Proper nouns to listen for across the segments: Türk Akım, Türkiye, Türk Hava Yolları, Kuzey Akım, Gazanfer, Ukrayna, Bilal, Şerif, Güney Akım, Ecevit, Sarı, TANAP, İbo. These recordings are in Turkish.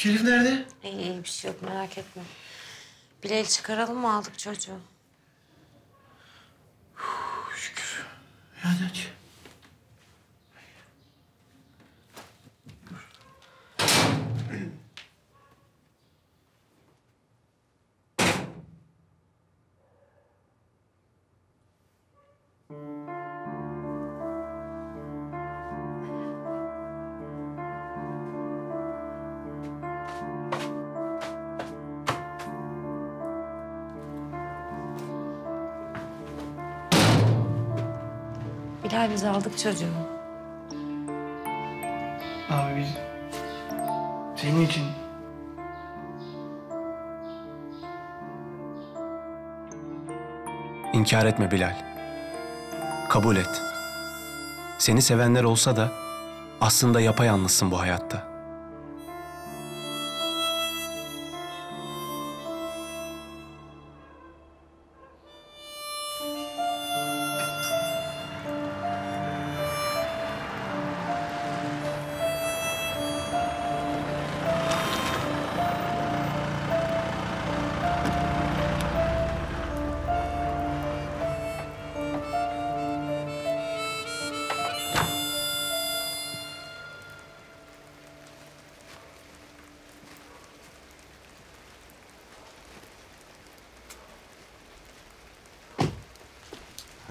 Şerif nerede? İyi bir şey yok, merak etme. Bilal'i çıkaralım mı, aldık çocuğu? Şükür. Hadi aç. Bilal, biz aldık çocuğu. Abi biz senin için... İnkar etme Bilal. Kabul et. Seni sevenler olsa da aslında yapayalnızsın bu hayatta.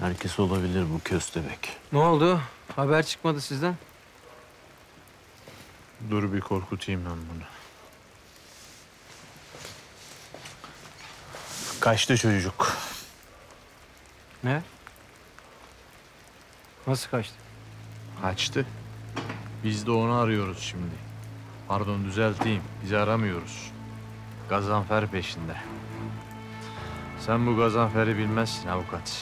Herkes olabilir bu köstebek. Ne oldu? Haber çıkmadı sizden. Dur bir korkutayım ben bunu. Kaçtı çocuk. Ne? Nasıl kaçtı? Kaçtı. Biz de onu arıyoruz şimdi. Pardon, düzelteyim. Bizi aramıyoruz. Gazanfer peşinde. Sen bu Gazanfer'i bilmezsin avukat.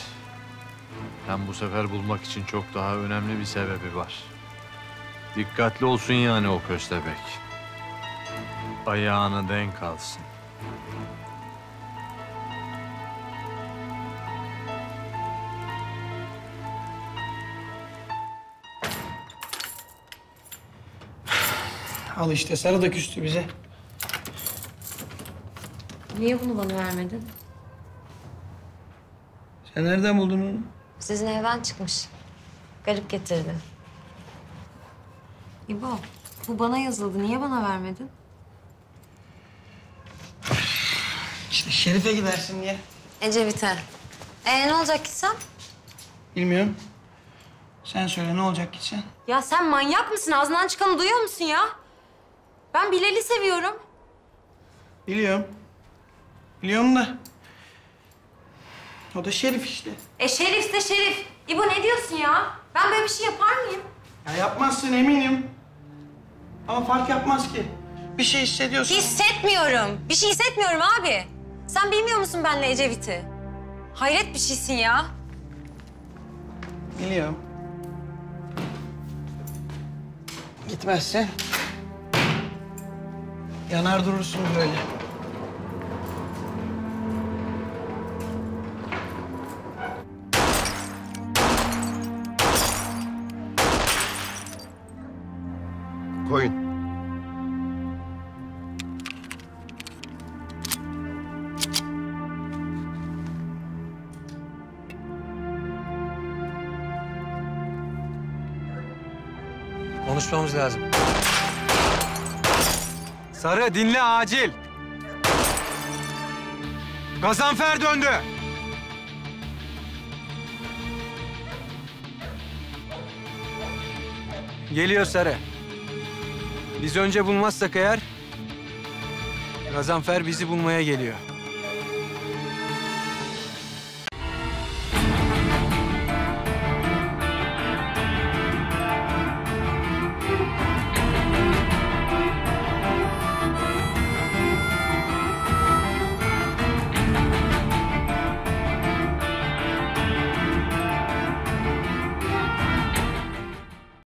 Hem bu sefer bulmak için çok daha önemli bir sebebi var. Dikkatli olsun yani o köstebek. Ayağına denk alsın. Al işte, sarı da küstü bize. Niye bunu bana vermedin? Sen nereden buldun onu? Sizin evden çıkmış. Garip getirdi. İbo, bu bana yazıldı. Niye bana vermedin? İşte Şerif'e gidersin diye. Ecevit'e. Ne olacak gitsen? Bilmiyorum. Sen söyle, ne olacak gitsen? Ya sen manyak mısın? Ağzından çıkanı duyuyor musun ya? Ben Bilal'i seviyorum. Biliyorum. Biliyorum da. O da Şerif işte. Şerif de Şerif. İbo, ne diyorsun ya? Ben böyle bir şey yapar mıyım? Ya yapmazsın eminim. Ama fark yapmaz ki. Bir şey hissediyorsun. Hissetmiyorum. Bir şey hissetmiyorum abi. Sen bilmiyor musun benimle Ecevit'i? Hayret bir şeysin ya. Biliyorum. Gitmezsen yanar durursun böyle. Koyun. Konuşmamız lazım. Sarı, dinle acil. Gazanfer döndü. Geliyor Sarı. Biz önce bulmazsak eğer, Gazanfer bizi bulmaya geliyor.